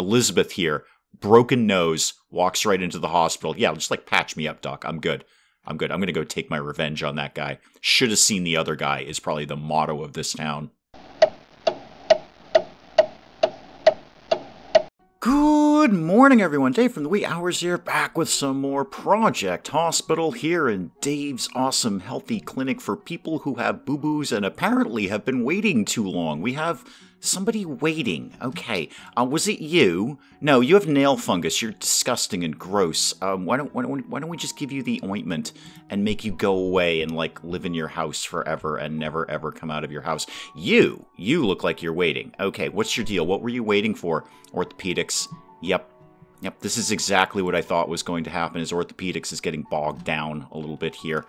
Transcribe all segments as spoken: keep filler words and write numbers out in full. Elizabeth here, broken nose, walks right into the hospital. Yeah, just like, patch me up, doc. I'm good. I'm good. I'm going to go take my revenge on that guy. Should have seen the other guy is probably the motto of this town. Good morning, everyone. Dave from the Wee Hours here, back with some more Project Hospital here in Dave's awesome healthy clinic for people who have boo-boos and apparently have been waiting too long. We have somebody waiting. Okay. Uh, was it you? No, you have nail fungus. You're disgusting and gross. Um, why don't, why don't, why don't we just give you the ointment and make you go away and, like, live in your house forever and never, ever come out of your house? You! You look like you're waiting. Okay, what's your deal? What were you waiting for? Orthopedics. Yep. Yep, this is exactly what I thought was going to happen, is Orthopedics is getting bogged down a little bit here.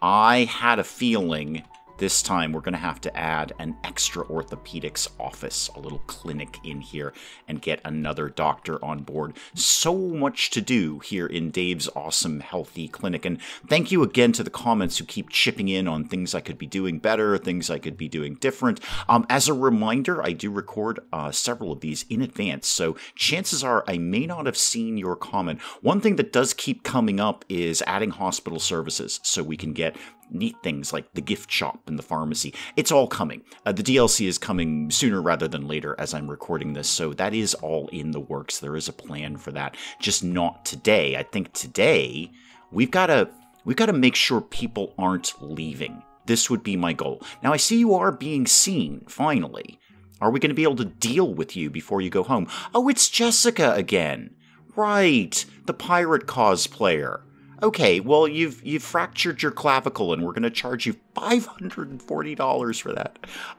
I had a feeling... this time, we're going to have to add an extra orthopedics office, a little clinic in here, and get another doctor on board. So much to do here in Dave's awesome, healthy clinic. And thank you again to the comments who keep chipping in on things I could be doing better, things I could be doing different. Um, as a reminder, I do record uh, several of these in advance, so chances are I may not have seen your comment. One thing that does keep coming up is adding hospital services so we can get neat things like the gift shop and the pharmacy. It's all coming. Uh, the D L C is coming sooner rather than later as I'm recording this, so that is all in the works. There is a plan for that, just not today. I think today we've got to we've got to make sure people aren't leaving. This would be my goal. Now, I see you are being seen, finally. Are we going to be able to deal with you before you go home? Oh, it's Jessica again. Right, the pirate cosplayer. Okay, well, you've you've fractured your clavicle, and we're going to charge you five hundred forty dollars for that.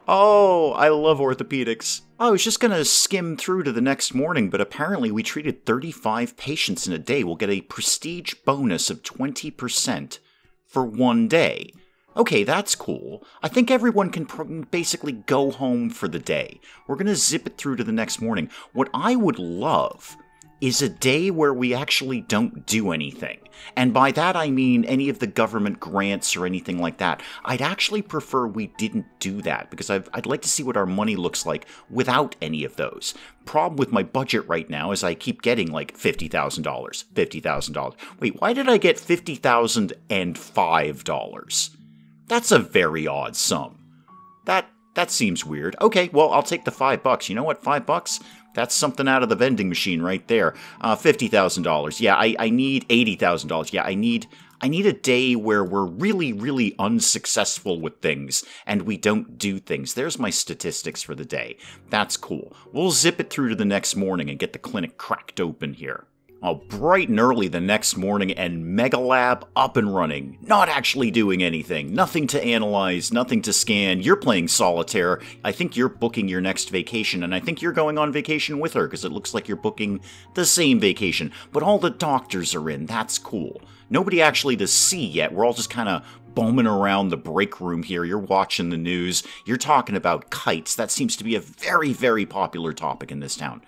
Oh, I love orthopedics. I was just going to skim through to the next morning, but apparently we treated thirty-five patients in a day. We'll get a prestige bonus of twenty percent for one day. Okay, that's cool. I think everyone can pr- basically go home for the day. We're going to zip it through to the next morning. What I would love... is a day where we actually don't do anything. And by that I mean any of the government grants or anything like that. I'd actually prefer we didn't do that, because I've, I'd like to see what our money looks like without any of those. Problem with my budget right now is I keep getting like fifty thousand dollars, fifty thousand dollars. Wait, why did I get fifty thousand and five dollars? That's a very odd sum. That, that seems weird. Okay, well, I'll take the five bucks. You know what, five bucks? That's something out of the vending machine right there. Uh, fifty thousand dollars. Yeah, I, I need eighty thousand dollars. Yeah, I need I need a day where we're really, really unsuccessful with things and we don't do things. There's my statistics for the day. That's cool. We'll zip it through to the next morning and get the clinic cracked open here. Oh, bright and early the next morning, and Megalab up and running. Not actually doing anything. Nothing to analyze, nothing to scan. You're playing solitaire. I think you're booking your next vacation, and I think you're going on vacation with her, because it looks like you're booking the same vacation. But all the doctors are in. That's cool. Nobody actually to see yet. We're all just kind of bumming around the break room here. You're watching the news. You're talking about kites. That seems to be a very, very popular topic in this town.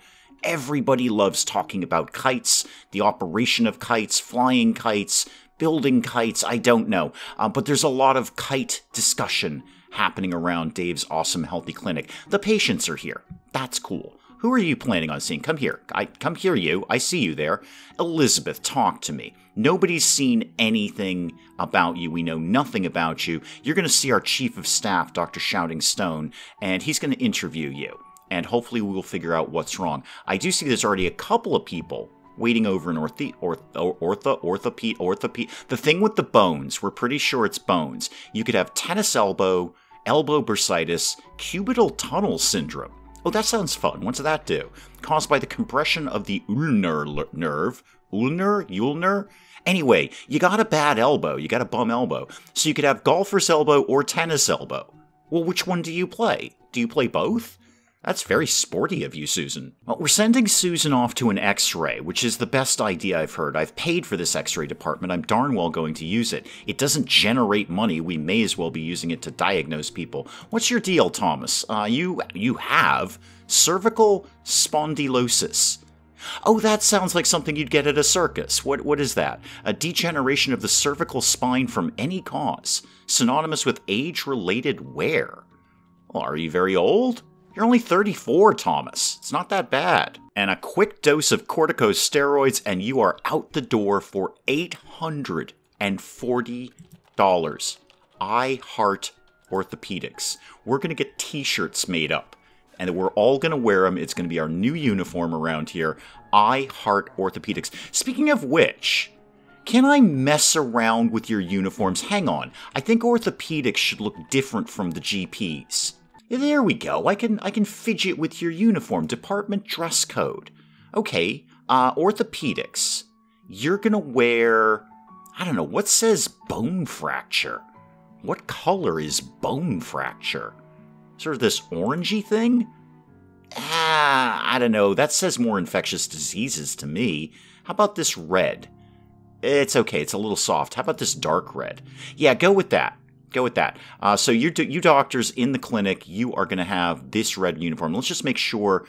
Everybody loves talking about kites, the operation of kites, flying kites, building kites, I don't know. Uh, but there's a lot of kite discussion happening around Dave's awesome healthy clinic. The patients are here. That's cool. Who are you planning on seeing? Come here. I, come here, you. I see you there. Elizabeth, talk to me. Nobody's seen anything about you. We know nothing about you. You're going to see our chief of staff, Doctor Shouting Stone, and he's going to interview you. And hopefully we will figure out what's wrong. I do see there's already a couple of people waiting over in ortho, ortho, ortho, orthopede, orthopede. The thing with the bones, we're pretty sure it's bones. You could have tennis elbow, elbow bursitis, cubital tunnel syndrome. Oh, that sounds fun. What's that do? Caused by the compression of the ulnar nerve. Ulnar? Ulnar? Anyway, you got a bad elbow. You got a bum elbow. So you could have golfer's elbow or tennis elbow. Well, which one do you play? Do you play both? That's very sporty of you, Susan. Well, we're sending Susan off to an x-ray, which is the best idea I've heard. I've paid for this x-ray department. I'm darn well going to use it. It doesn't generate money. We may as well be using it to diagnose people. What's your deal, Thomas? Uh, you, you have cervical spondylosis. Oh, that sounds like something you'd get at a circus. What, what is that? A degeneration of the cervical spine from any cause, synonymous with age-related wear. Well, are you very old? You're only thirty-four, Thomas. It's not that bad. And a quick dose of corticosteroids and you are out the door for eight hundred forty dollars. I heart orthopedics. We're going to get t-shirts made up and we're all going to wear them. It's going to be our new uniform around here. I heart orthopedics. Speaking of which, can I mess around with your uniforms? Hang on. I think orthopedics should look different from the G Ps. There we go. I can I can fidget with your uniform. Department dress code. Okay. Uh, orthopedics. You're going to wear, I don't know, what says bone fracture? What color is bone fracture? Sort of this orangey thing? Ah, I don't know. That says more infectious diseases to me. How about this red? It's okay. It's a little soft. How about this dark red? Yeah, go with that. Go with that. Uh, so you, do, you doctors in the clinic, you are going to have this red uniform. Let's just make sure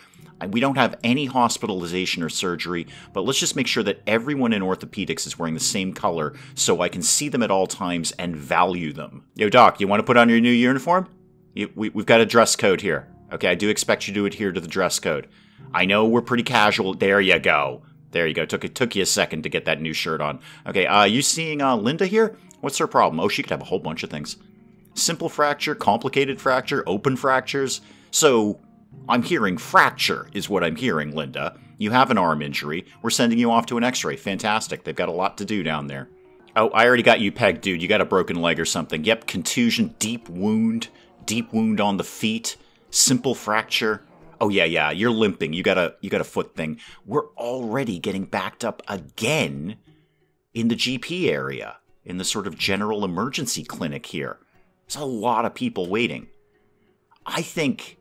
we don't have any hospitalization or surgery, but let's just make sure that everyone in orthopedics is wearing the same color so I can see them at all times and value them. Yo, doc, you want to put on your new uniform? You, we, we've got a dress code here. Okay, I do expect you to adhere to the dress code. I know we're pretty casual. There you go. There you go. Took it took you a second to get that new shirt on. Okay, uh, you seeing uh, Linda here? What's her problem? Oh, she could have a whole bunch of things. Simple fracture, complicated fracture, open fractures. So, I'm hearing fracture is what I'm hearing, Linda. You have an arm injury. We're sending you off to an x-ray. Fantastic. They've got a lot to do down there. Oh, I already got you pegged, dude. You got a broken leg or something. Yep, contusion, deep wound, deep wound on the feet, simple fracture. Oh, yeah, yeah, you're limping. You got a, you got a foot thing. We're already getting backed up again in the G P area, in the sort of general emergency clinic here. There's a lot of people waiting. I think,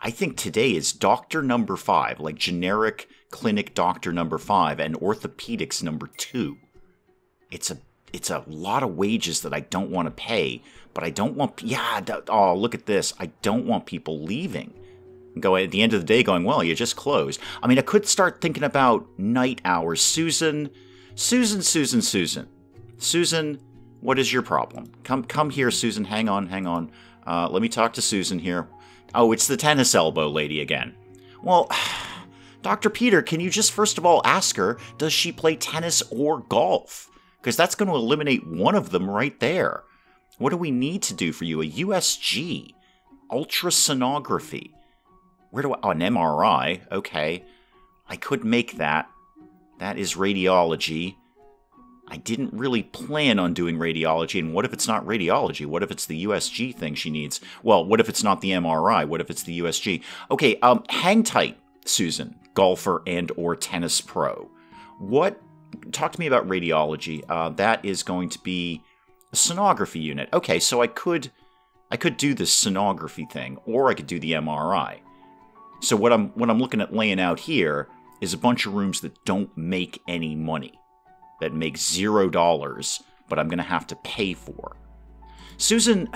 I think today is doctor number five, like generic clinic doctor number five and orthopedics number two. It's a, it's a lot of wages that I don't want to pay, but I don't want, yeah, oh, look at this. I don't want people leaving. Go at the end of the day going, well, you just closed. I mean, I could start thinking about night hours. Susan, Susan, Susan, Susan. Susan, what is your problem? Come come here, Susan. Hang on, hang on. Uh, let me talk to Susan here. Oh, it's the tennis elbow lady again. Well, Doctor Peter, can you just first of all ask her, does she play tennis or golf? Because that's going to eliminate one of them right there. What do we need to do for you? A U S G, ultrasonography. Where do I, oh, an M R I, okay. I could make that. That is radiology. I didn't really plan on doing radiology, and what if it's not radiology? What if it's the U S G thing she needs? Well, what if it's not the M R I? What if it's the U S G? Okay, um, hang tight, Susan, golfer and or tennis pro. What, talk to me about radiology. Uh, that is going to be a sonography unit. Okay, so I could, I could do this sonography thing, or I could do the M R I. So what I'm, what I'm looking at laying out here is a bunch of rooms that don't make any money, that make zero dollars, but I'm going to have to pay for. Susan,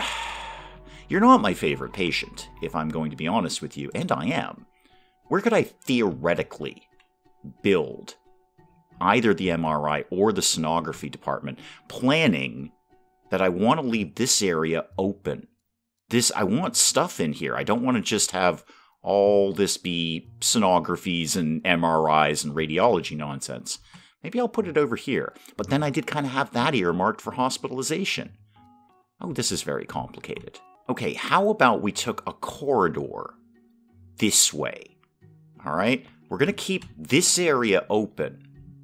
you're not my favorite patient, if I'm going to be honest with you, and I am. Where could I theoretically build either the M R I or the sonography department, planning that I want to leave this area open? This, I want stuff in here. I don't want to just have all this be sonographies and M R Is and radiology nonsense. Maybe I'll put it over here. But then I did kind of have that earmarked for hospitalization. Oh, this is very complicated. Okay, how about we took a corridor this way? All right, we're going to keep this area open,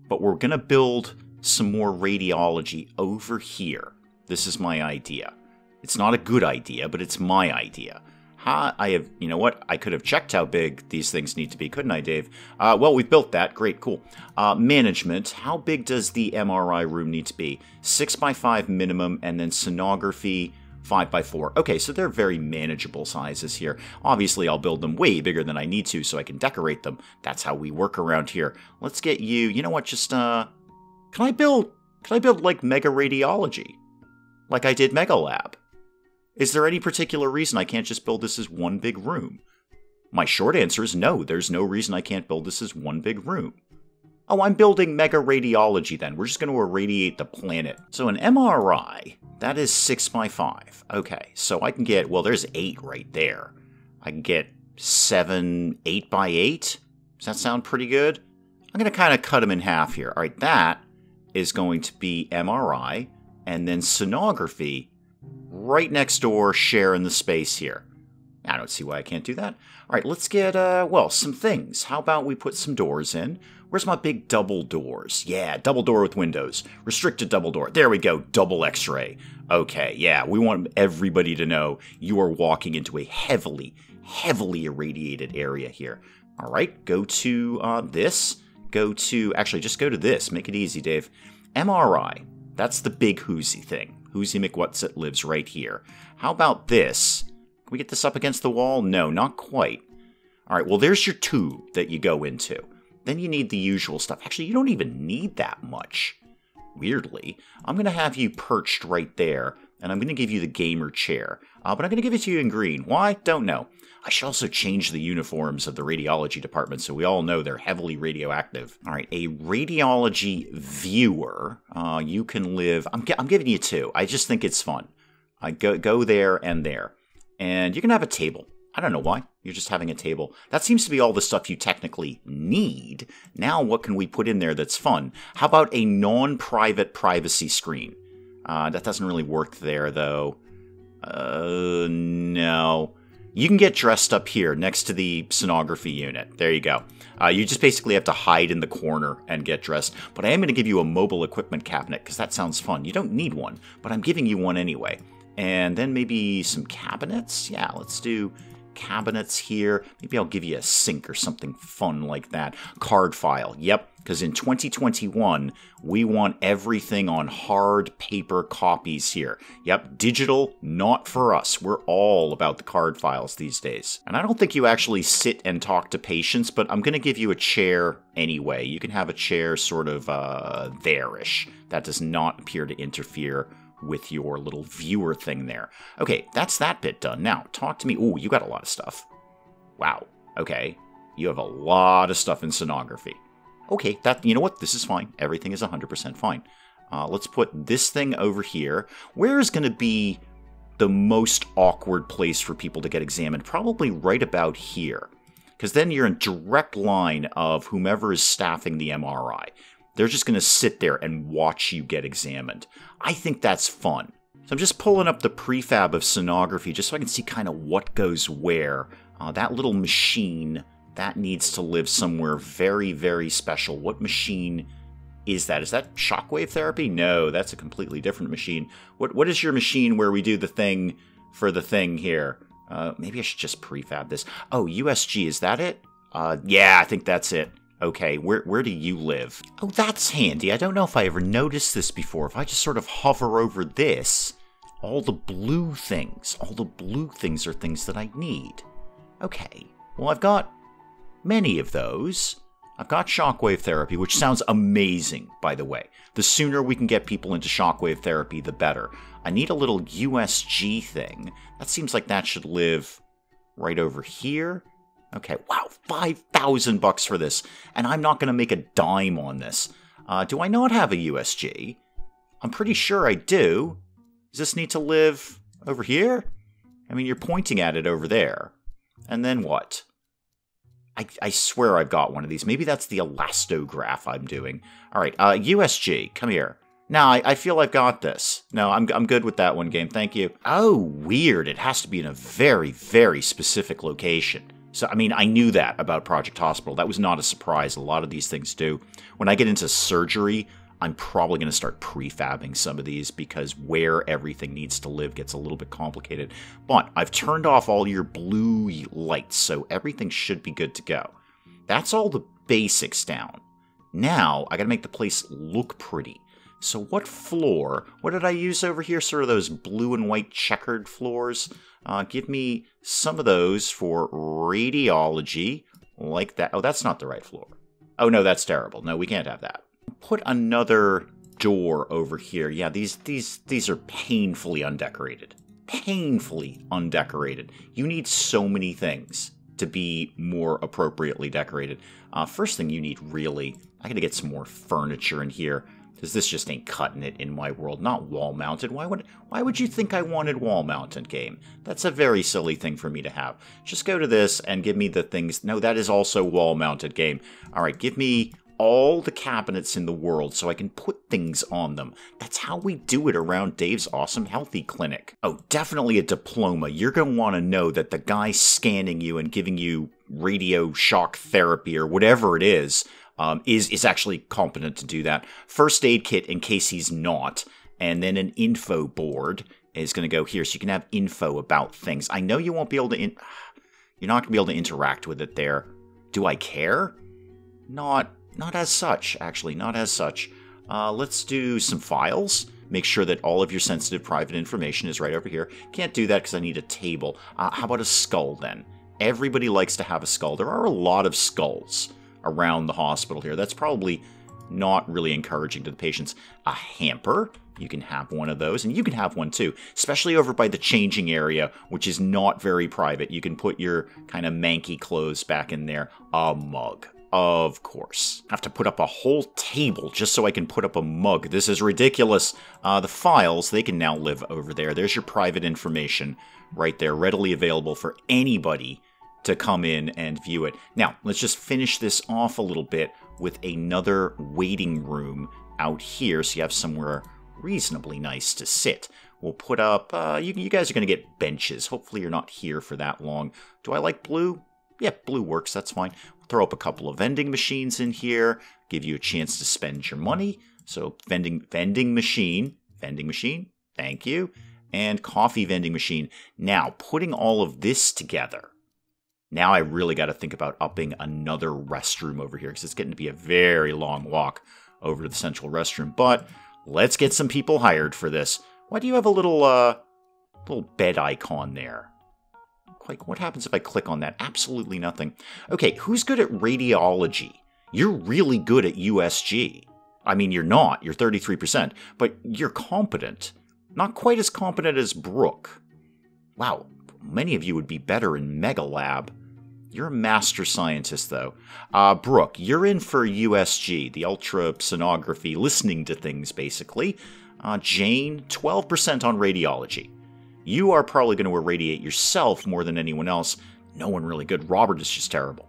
but we're going to build some more radiology over here. This is my idea. It's not a good idea, but it's my idea. Ha, I have, you know what? I could have checked how big these things need to be, couldn't I, Dave? Uh, well, we've built that. Great, cool. Uh, management, how big does the M R I room need to be? six by five minimum, and then sonography, five by four. Okay, so they're very manageable sizes here. Obviously, I'll build them way bigger than I need to so I can decorate them. That's how we work around here. Let's get you, you know what, just, uh, can I build, can I build, like, mega radiology? Like I did Mega Lab? Is there any particular reason I can't just build this as one big room? My short answer is no, there's no reason I can't build this as one big room. Oh, I'm building mega radiology then. We're just going to irradiate the planet. So an M R I, that is six by five. Okay, so I can get, well, there's eight right there. I can get seven, eight by eight. Does that sound pretty good? I'm going to kind of cut them in half here. All right, that is going to be M R I and then sonography right next door, sharing the space here. I don't see why I can't do that. All right, let's get, uh, well, some things. How about we put some doors in? Where's my big double doors? Yeah, double door with windows. Restricted double door. There we go, double x-ray. Okay, yeah, we want everybody to know you are walking into a heavily, heavily irradiated area here. All right, go to uh, this. Go to, actually, just go to this. Make it easy, Dave. M R I. That's the big Hoosie thing. Hoosie McWhatsit lives right here. How about this? Can we get this up against the wall? No, not quite. All right, well, there's your tube that you go into. Then you need the usual stuff. Actually, you don't even need that much. Weirdly, I'm going to have you perched right there, and I'm going to give you the gamer chair. Uh, but I'm going to give it to you in green. Why? Don't know. I should also change the uniforms of the radiology department so we all know they're heavily radioactive. All right, a radiology viewer. Uh, you can live... I'm, I'm giving you two. I just think it's fun. I go, go there and there. And you can have a table. I don't know why. You're just having a table. That seems to be all the stuff you technically need. Now what can we put in there that's fun? How about a non-private privacy screen? Uh, that doesn't really work there, though. Uh, no. You can get dressed up here next to the sonography unit. There you go. Uh, you just basically have to hide in the corner and get dressed. But I am going to give you a mobile equipment cabinet because that sounds fun. You don't need one, but I'm giving you one anyway. And then maybe some cabinets. Yeah, let's do... cabinets here. Maybe I'll give you a sink or something fun like that. Card file. Yep, because in twenty twenty-one, we want everything on hard paper copies here. Yep, digital, not for us. We're all about the card files these days. And I don't think you actually sit and talk to patients, but I'm going to give you a chair anyway. You can have a chair sort of uh, there-ish. That does not appear to interfere with your little viewer thing there. Okay, that's that bit done. Now, talk to me. Ooh, you got a lot of stuff. Wow. Okay. You have a lot of stuff in sonography. Okay, that, you know what? This is fine. Everything is one hundred percent fine. Uh, let's put this thing over here. Where is going to be the most awkward place for people to get examined? Probably right about here. Because then you're in direct line of whomever is staffing the M R I. They're just going to sit there and watch you get examined. I think that's fun. So I'm just pulling up the prefab of sonography just so I can see kind of what goes where. Uh, that little machine, that needs to live somewhere very, very special. What machine is that? Is that shockwave therapy? No, that's a completely different machine. What What is your machine where we do the thing for the thing here? Uh, maybe I should just prefab this. Oh, U S G, is that it? Uh, yeah, I think that's it. Okay, where, where do you live? Oh, that's handy. I don't know if I ever noticed this before. If I just sort of hover over this, all the blue things, all the blue things are things that I need. Okay, well, I've got many of those. I've got shockwave therapy, which sounds amazing, by the way. The sooner we can get people into shockwave therapy, the better. I need a little U S G thing. That seems like that should live right over here. Okay, wow, five thousand bucks for this, and I'm not going to make a dime on this. Uh, do I not have a U S G? I'm pretty sure I do. Does this need to live over here? I mean, you're pointing at it over there. And then what? I, I swear I've got one of these. Maybe that's the elastograph I'm doing. All right, uh, U S G, come here. Now, I, I feel I've got this. No, I'm, I'm good with that one game, thank you. Oh, weird. It has to be in a very, very specific location. So, I mean, I knew that about Project Hospital. That was not a surprise. A lot of these things do. When I get into surgery, I'm probably going to start prefabbing some of these because where everything needs to live gets a little bit complicated. But I've turned off all your blue lights, so everything should be good to go. That's all the basics down. Now, I got to make the place look pretty. So what floor? What did I use over here? Sort of those blue and white checkered floors. Uh, give me some of those for radiology, like that. Oh, that's not the right floor. Oh, no, that's terrible. No, we can't have that. Put another door over here. Yeah, these these these are painfully undecorated. Painfully undecorated. You need so many things to be more appropriately decorated. Uh, first thing you need, really, I gotta get some more furniture in here. Because this just ain't cutting it in my world. Not wall-mounted. Why would why would you think I wanted wall-mounted game? That's a very silly thing for me to have. Just go to this and give me the things. No, that is also wall-mounted game. All right, give me all the cabinets in the world so I can put things on them. That's how we do it around Dave's awesome healthy clinic. Oh, definitely a diploma. You're going to want to know that the guy scanning you and giving you radio shock therapy or whatever it is, Um, is, is actually competent to do that. First aid kit in case he's not. And then an info board is going to go here so you can have info about things. I know you won't be able to... In You're not going to be able to interact with it there. Do I care? Not, not as such, actually. Not as such. Uh, let's do some files. Make sure that all of your sensitive private information is right over here. Can't do that because I need a table. Uh, how about a skull then? Everybody likes to have a skull. There are a lot of skulls around the hospital here. That's probably not really encouraging to the patients. A hamper, you can have one of those, and you can have one too, especially over by the changing area, which is not very private. You can put your kind of manky clothes back in there. A mug, of course. I have to put up a whole table just so I can put up a mug. This is ridiculous. Uh, the files, they can now live over there. There's your private information right there, readily available for anybody to come in and view it. Now, let's just finish this off a little bit with another waiting room out here so you have somewhere reasonably nice to sit. We'll put up, uh, you, you guys are gonna get benches. Hopefully you're not here for that long. Do I like blue? Yeah, blue works, that's fine. We'll throw up a couple of vending machines in here, give you a chance to spend your money. So vending, vending machine, vending machine, thank you. And coffee vending machine. Now, putting all of this together, now I really got to think about upping another restroom over here because it's getting to be a very long walk over to the central restroom. But let's get some people hired for this. Why do you have a little uh, little bed icon there? Like, what happens if I click on that? Absolutely nothing. Okay, who's good at radiology? You're really good at U S G. I mean, you're not. You're thirty-three percent. But you're competent. Not quite as competent as Brooke. Wow, many of you would be better in Mega Lab. You're a master scientist, though. Uh, Brooke, you're in for U S G, the ultrasonography, listening to things, basically. Uh, Jane, twelve percent on radiology. You are probably going to irradiate yourself more than anyone else. No one really good. Robert is just terrible.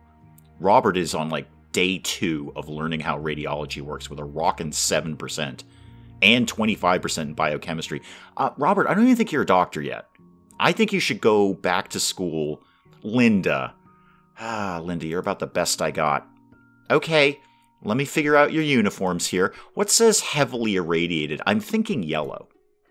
Robert is on, like, day two of learning how radiology works with a rockin' seven percent and twenty-five percent in biochemistry. Uh, Robert, I don't even think you're a doctor yet. I think you should go back to school. Linda. Ah, Linda, you're about the best I got. Okay, let me figure out your uniforms here. What says heavily irradiated? I'm thinking yellow.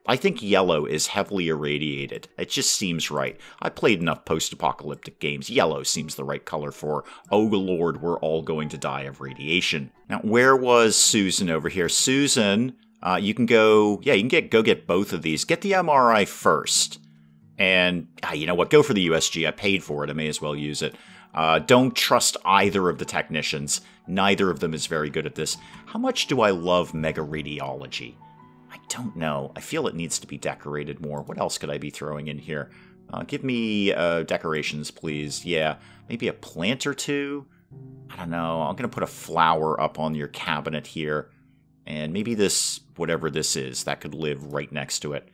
I think yellow is heavily irradiated. It just seems right. I played enough post-apocalyptic games. Yellow seems the right color for, oh lord, we're all going to die of radiation. Now, where was Susan over here? Susan, uh, you can go, yeah, you can get go get both of these. Get the M R I first. And, ah, you know what, go for the U S G. I paid for it. I may as well use it. Uh, don't trust either of the technicians. Neither of them is very good at this. How much do I love mega radiology? I don't know. I feel it needs to be decorated more. What else could I be throwing in here? Uh, give me uh, decorations, please. Yeah, maybe a plant or two. I don't know. I'm going to put a flower up on your cabinet here. And maybe this, whatever this is, that could live right next to it.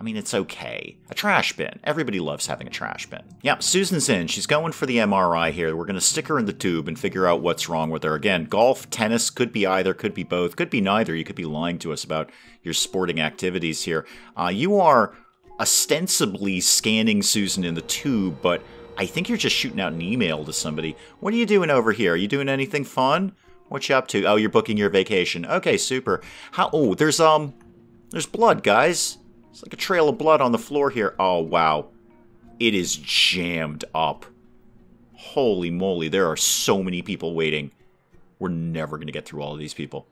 I mean, it's okay. A trash bin. Everybody loves having a trash bin. Yep, Susan's in. She's going for the M R I here. We're going to stick her in the tube and figure out what's wrong with her. Again, golf, tennis, could be either, could be both, could be neither. You could be lying to us about your sporting activities here. Uh, you are ostensibly scanning Susan in the tube, but I think you're just shooting out an email to somebody. What are you doing over here? Are you doing anything fun? What you up to? Oh, you're booking your vacation. Okay, super. How? Oh, there's, um, there's blood, guys. It's like a trail of blood on the floor here. Oh, wow. It is jammed up. Holy moly, there are so many people waiting. We're never going to get through all of these people.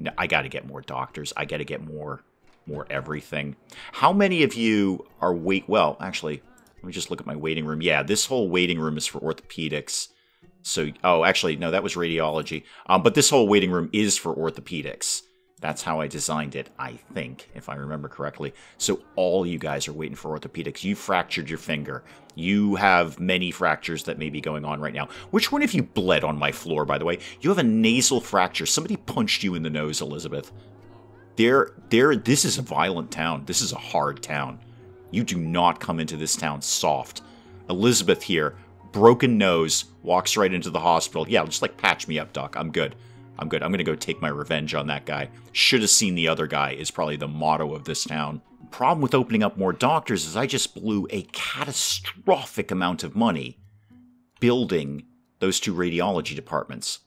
No, I got to get more doctors. I got to get more, more everything. How many of you are wait... Well, actually, let me just look at my waiting room. Yeah, this whole waiting room is for orthopedics. So, oh, actually, no, that was radiology. Um, but this whole waiting room is for orthopedics. That's how I designed it, I think, if I remember correctly. So all you guys are waiting for orthopedics. You fractured your finger. You have many fractures that may be going on right now. Which one of you bled on my floor, by the way? You have a nasal fracture. Somebody punched you in the nose, Elizabeth. There, there. This is a violent town. This is a hard town. You do not come into this town soft. Elizabeth here, broken nose, walks right into the hospital. Yeah, just like patch me up, doc. I'm good. I'm good. I'm going to go take my revenge on that guy. Should have seen the other guy is probably the motto of this town. Problem with opening up more doctors is I just blew a catastrophic amount of money building those two radiology departments.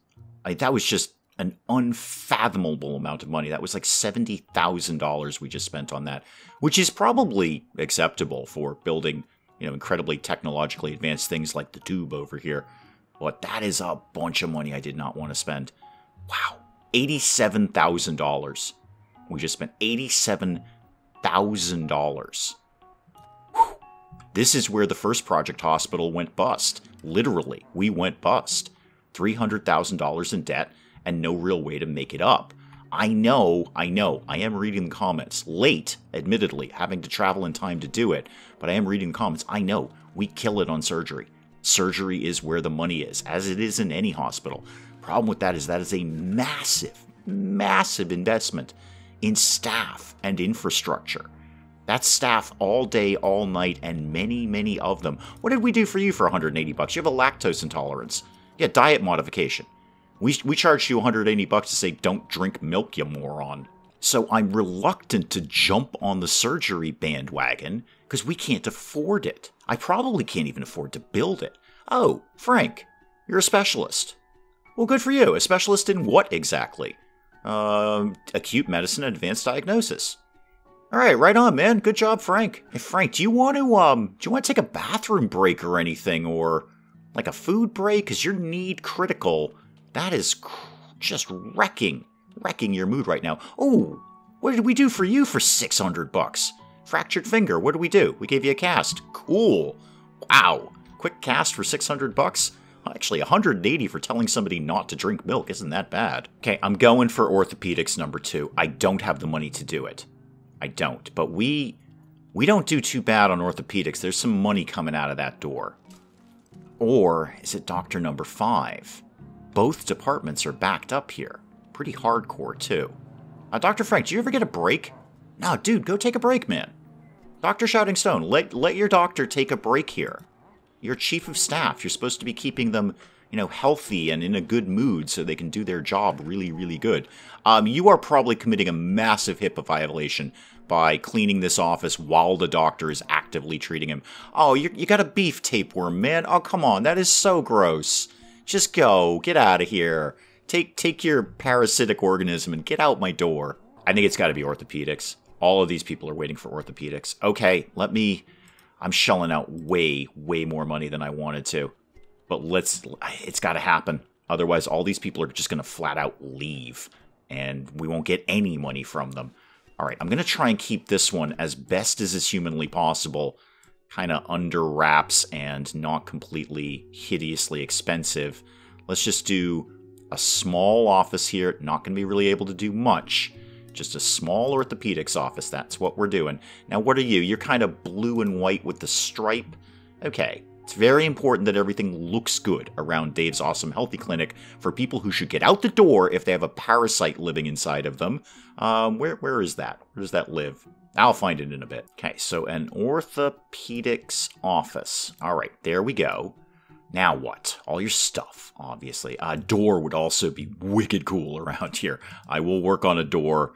I, that was just an unfathomable amount of money. That was like seventy thousand dollars we just spent on that, which is probably acceptable for building, you know, incredibly technologically advanced things like the tube over here. But that is a bunch of money I did not want to spend. Wow, eighty-seven thousand dollars. We just spent eighty-seven thousand dollars. This is where the first Project Hospital went bust. Literally, we went bust. three hundred thousand dollars in debt and no real way to make it up. I know, I know, I am reading the comments. Late, admittedly, having to travel in time to do it, but I am reading the comments. I know, we kill it on surgery. Surgery is where the money is, as it is in any hospital. Problem with that is that is a massive, massive investment in staff and infrastructure. That's staff all day, all night, and many, many of them. What did we do for you for one hundred eighty bucks? You have a lactose intolerance. Yeah, diet modification. We, we charged you one hundred eighty bucks to say, don't drink milk, you moron. So I'm reluctant to jump on the surgery bandwagon because we can't afford it. I probably can't even afford to build it. Oh, Frank, you're a specialist. Well, good for you. A specialist in what exactly? Um, acute medicine and advanced diagnosis. All right, right on, man. Good job, Frank. Hey, Frank, do you want to um, do you want to take a bathroom break or anything, or like a food break? Because you're need critical. That is cr just wrecking, wrecking your mood right now. Oh, what did we do for you for six hundred bucks? Fractured finger. What did we do? We gave you a cast. Cool. Wow. Quick cast for six hundred bucks. Actually, one hundred eighty for telling somebody not to drink milk isn't that bad. Okay, I'm going for orthopedics number two. I don't have the money to do it. I don't. But we we don't do too bad on orthopedics. There's some money coming out of that door. Or is it doctor number five? Both departments are backed up here. Pretty hardcore, too. Uh, Doctor Frank, do you ever get a break? No, dude, go take a break, man. Doctor Shouting Stone, let, let your doctor take a break here. You're chief of staff. You're supposed to be keeping them, you know, healthy and in a good mood so they can do their job really, really good. Um, you are probably committing a massive HIPAA violation by cleaning this office while the doctor is actively treating him. Oh, you, you got a beef tapeworm, man. Oh, come on. That is so gross. Just go. Get out of here. Take, take your parasitic organism and get out my door. I think it's got to be orthopedics. All of these people are waiting for orthopedics. Okay, let me... I'm shelling out way, way more money than I wanted to. But let's, it's got to happen. Otherwise, all these people are just going to flat out leave. And we won't get any money from them. All right, I'm going to try and keep this one as best as is humanly possible. Kind of under wraps and not completely hideously expensive. Let's just do a small office here. Not going to be really able to do much. Just a small orthopedics office. That's what we're doing. Now, what are you? You're kind of blue and white with the stripe. Okay. It's very important that everything looks good around Dave's Awesome Healthy Clinic for people who should get out the door if they have a parasite living inside of them. Um, where, where is that? Where does that live? I'll find it in a bit. Okay. So an orthopedics office. All right. There we go. Now what? All your stuff, obviously. A door would also be wicked cool around here. I will work on a door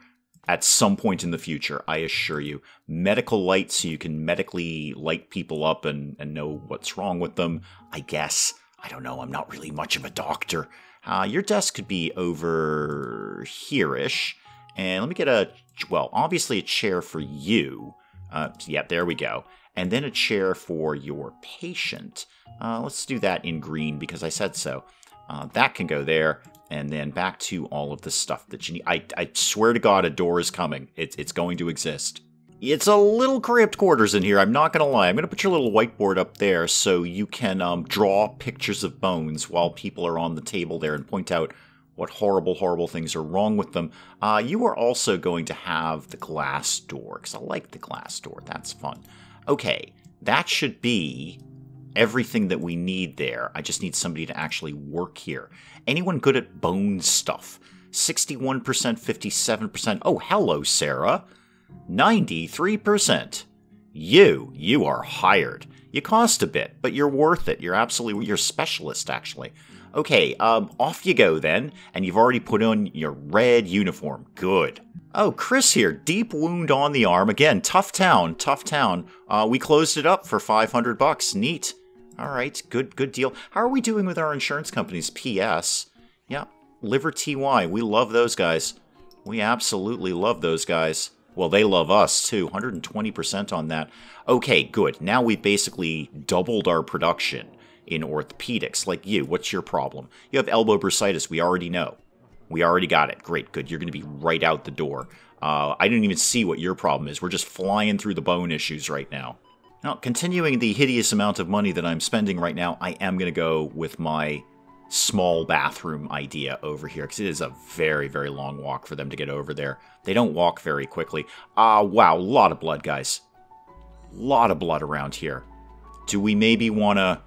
at some point in the future, I assure you. Medical light, so you can medically light people up and, and know what's wrong with them, I guess. I don't know. I'm not really much of a doctor. Uh, your desk could be over here-ish. And let me get a, well, obviously a chair for you. Uh, yeah, there we go. And then a chair for your patient. Uh, let's do that in green because I said so. Uh, that can go there. And then back to all of the stuff that you need. I, I swear to God, a door is coming. It's, it's going to exist. It's a little cramped quarters in here. I'm not going to lie. I'm going to put your little whiteboard up there so you can um, draw pictures of bones while people are on the table there and point out what horrible, horrible things are wrong with them. Uh, you are also going to have the glass door because I like the glass door. That's fun. Okay, that should be everything that we need there. I just need somebody to actually work here. Anyone good at bone stuff? sixty-one percent, fifty-seven percent. Oh, hello, Sarah. ninety-three percent. You, you are hired. You cost a bit, but you're worth it. You're absolutely, you're a specialist, actually. Okay, um, off you go then, and you've already put on your red uniform. Good. Oh, Chris here, deep wound on the arm. Again, tough town, tough town. Uh, we closed it up for five hundred bucks. Neat. All right, good, good deal. How are we doing with our insurance companies? P S. Yeah, Liver T Y. We love those guys. We absolutely love those guys. Well, they love us, too. one hundred twenty percent on that. Okay, good. Now we've basically doubled our production in orthopedics. Like you, what's your problem? You have elbow bursitis. We already know. We already got it. Great, good. You're going to be right out the door. Uh, I didn't even see what your problem is. We're just flying through the bone issues right now. Now, continuing the hideous amount of money that I'm spending right now, I am going to go with my small bathroom idea over here, because it is a very, very long walk for them to get over there. They don't walk very quickly. Ah, uh, wow, a lot of blood, guys. A lot of blood around here. Do we maybe want to...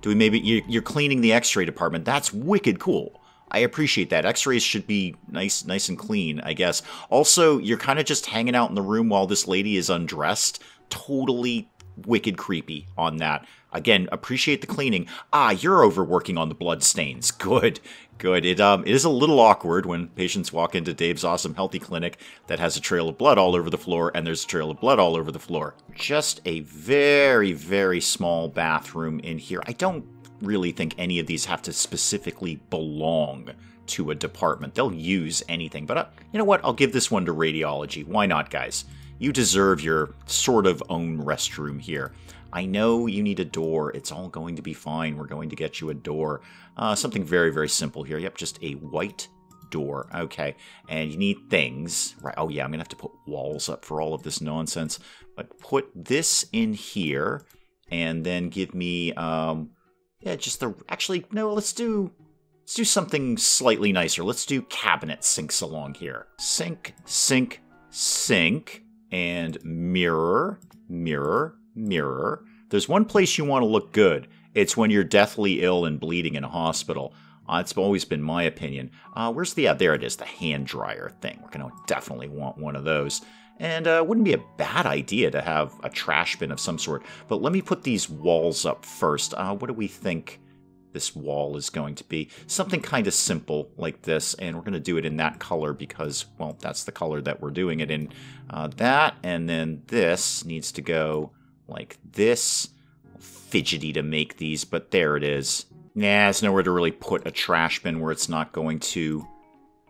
Do we maybe... You're cleaning the x-ray department. That's wicked cool. I appreciate that. X-rays should be nice nice and clean, I guess. Also, you're kind of just hanging out in the room while this lady is undressed. Totally wicked creepy on that. Again, appreciate the cleaning. Ah, you're overworking on the blood stains. Good, good. It um, it is a little awkward when patients walk into Dave's awesome healthy clinic that has a trail of blood all over the floor, and there's a trail of blood all over the floor. Just a very, very small bathroom in here. I don't really think any of these have to specifically belong to a department. They'll use anything. But uh, you know what? I'll give this one to radiology. Why not, guys? You deserve your sort of own restroom here. I know you need a door. It's all going to be fine. We're going to get you a door. Uh, something very, very simple here. Yep, just a white door. Okay, and you need things. Right. Oh, yeah, I'm going to have to put walls up for all of this nonsense. But put this in here and then give me... Um, yeah, just the... Actually, no, let's do... Let's do something slightly nicer. Let's do cabinet sinks along here. Sink, sink, sink... And mirror, mirror, mirror. There's one place you want to look good. It's when you're deathly ill and bleeding in a hospital. Uh, it's always been my opinion. Uh, where's the, yeah, there it is, the hand dryer thing. We're going to definitely want one of those. And uh, wouldn't be a bad idea to have a trash bin of some sort. But let me put these walls up first. Uh, what do we think this wall is going to be? Something kind of simple like this, and we're going to do it in that color because, well, that's the color that we're doing it in. Uh, that, and then this needs to go like this. Fidgety to make these, but there it is. Nah, it's nowhere to really put a trash bin where it's not going to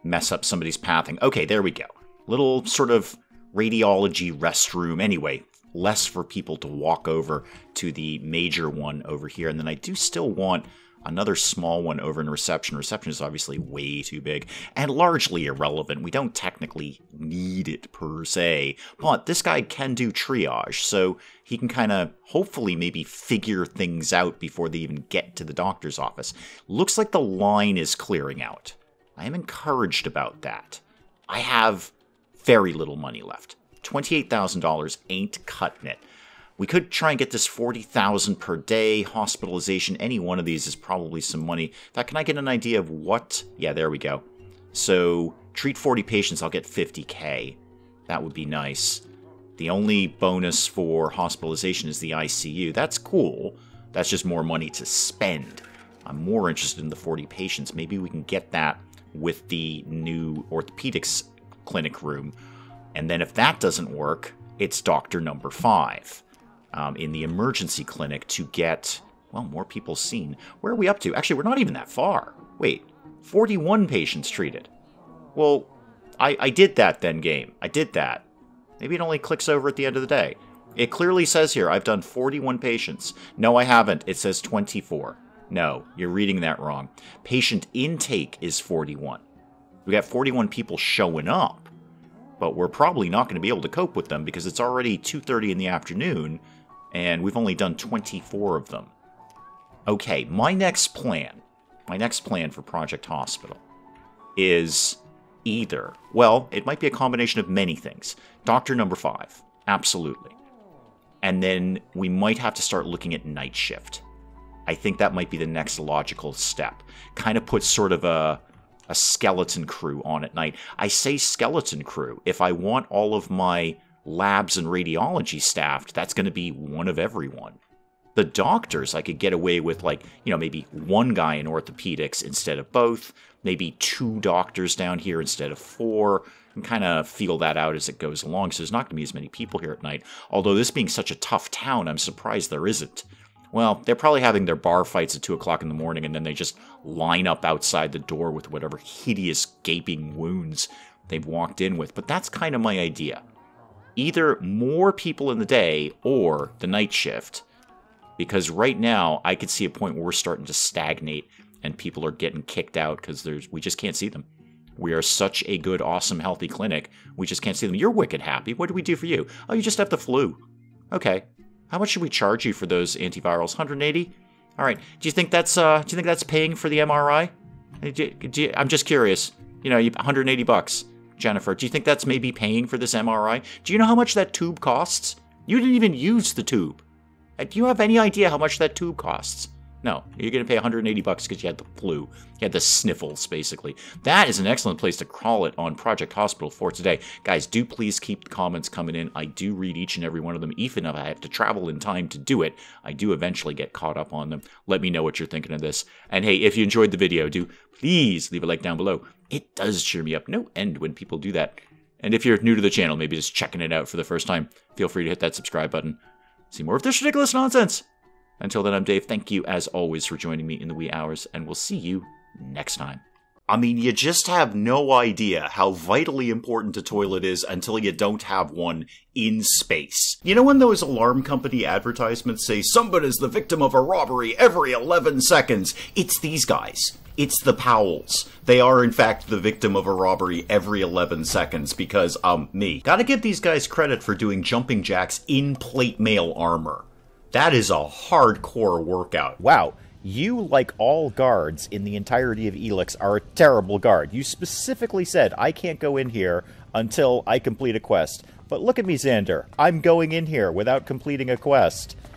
mess up somebody's pathing. Okay, there we go. Little sort of radiology restroom. Anyway, less for people to walk over to the major one over here. And then I do still want... another small one over in reception. Reception is obviously way too big and largely irrelevant. We don't technically need it per se, but this guy can do triage, so he can kind of hopefully maybe figure things out before they even get to the doctor's office. Looks like the line is clearing out. I am encouraged about that. I have very little money left. twenty-eight thousand dollars ain't cutting it. We could try and get this forty thousand dollars per day, hospitalization. Any one of these is probably some money. In fact, can I get an idea of what? Yeah, there we go. So, treat forty patients, I'll get fifty K. That would be nice. The only bonus for hospitalization is the I C U. That's cool. That's just more money to spend. I'm more interested in the forty patients. Maybe we can get that with the new orthopedics clinic room. And then if that doesn't work, it's doctor number five. Um, in the emergency clinic to get, well, more people seen. Where are we up to? Actually, we're not even that far. Wait, forty-one patients treated. Well, I, I did that then, game. I did that. Maybe it only clicks over at the end of the day. It clearly says here, I've done forty-one patients. No, I haven't. It says twenty-four. No, you're reading that wrong. Patient intake is forty-one. We got forty-one people showing up, but we're probably not going to be able to cope with them because it's already two thirty in the afternoon, and we've only done twenty-four of them. Okay, my next plan, my next plan for Project Hospital is either, well, it might be a combination of many things. Doctor number five, absolutely. And then we might have to start looking at night shift. I think that might be the next logical step. Kind of put sort of a a skeleton crew on at night. I say skeleton crew. If I want all of my labs and radiology staffed, that's going to be one of everyone. The doctors, I could get away with, like, you know, maybe one guy in orthopedics instead of both, maybe two doctors down here instead of four, and kind of feel that out as it goes along. So there's not going to be as many people here at night. Although this being such a tough town, I'm surprised there isn't. Well, they're probably having their bar fights at two o'clock in the morning, and then they just line up outside the door with whatever hideous gaping wounds they've walked in with. But that's kind of my idea. Either more people in the day or the night shift. Because right now, I could see a point where we're starting to stagnate and people are getting kicked out because there's we just can't see them. We are such a good, awesome, healthy clinic. We just can't see them. You're wicked happy. What do we do for you? Oh, you just have the flu. Okay. How much should we charge you for those antivirals? one hundred eighty? All right. Do you think that's uh, do you think that's paying for the M R I? Do you, do you, I'm just curious. You know, one hundred eighty bucks, Jennifer. Do you think that's maybe paying for this M R I? Do you know how much that tube costs? You didn't even use the tube. Do you have any idea how much that tube costs? No, you're going to pay one hundred eighty bucks because you had the flu. You had the sniffles, basically. That is an excellent place to call it on Project Hospital for today. Guys, do please keep the comments coming in. I do read each and every one of them. Even if I have to travel in time to do it, I do eventually get caught up on them. Let me know what you're thinking of this. And hey, if you enjoyed the video, do please leave a like down below. It does cheer me up. No end when people do that. And if you're new to the channel, maybe just checking it out for the first time, feel free to hit that subscribe button. See more of this ridiculous nonsense. Until then, I'm Dave. Thank you, as always, for joining me in the wee hours, and we'll see you next time. I mean, you just have no idea how vitally important a toilet is until you don't have one in space. You know when those alarm company advertisements say, somebody's the victim of a robbery every eleven seconds? It's these guys. It's the Powells. They are, in fact, the victim of a robbery every eleven seconds because, um, me. Gotta give these guys credit for doing jumping jacks in plate mail armor. That is a hardcore workout. Wow. You, like all guards in the entirety of Elix, are a terrible guard. You specifically said, I can't go in here until I complete a quest. But look at me, Xander. I'm going in here without completing a quest.